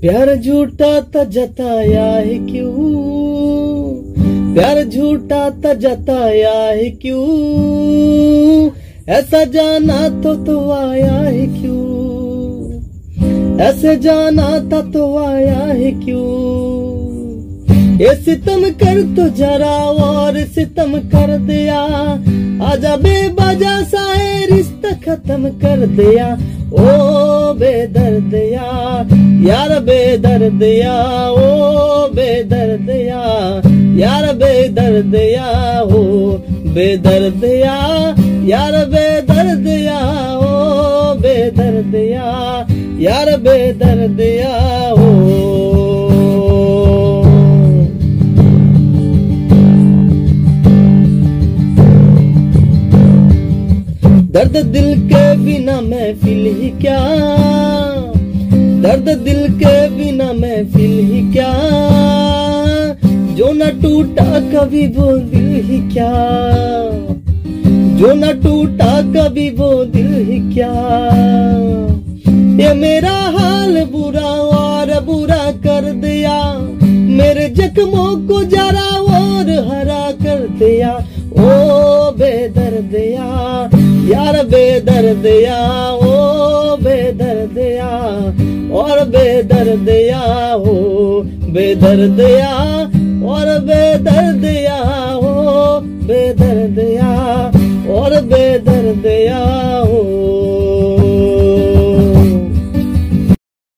प्यार झूठा तो जताया है क्यों, प्यार झूठा तो जताया है क्यों, ऐसा जाना तो आया है क्यों, ऐसे जाना था तो आया है क्यों। ये सितम कर तो जरा और सितम कर दिया, आजा बेवजह सा ये रिश्ता खत्म कर दिया। ओ बेदर्दया यार बेदर्दया, ओ बेदर्दया यार बेदर्दया, हो बेदर्दया यार बेदर्दया, ओ बेदर्दया यार बेदर्दया, हो। दर्द दिल के बिना महफिल ही क्या, दर्द दिल के बिना महफिल ही क्या, जो न टूटा कभी वो दिल ही क्या, जो न टूटा कभी वो दिल ही क्या। ये मेरा हाल बुरा और बुरा कर दिया, मेरे जख्मों को जरा और हरा कर दिया। ओ बेदर्दया यार बेदर्दया, ओ बेदर्दया और बेदर्दया, हो बेदर्दया और बेदर्दया, हो बेदर्दया और बेदर्दया, हो।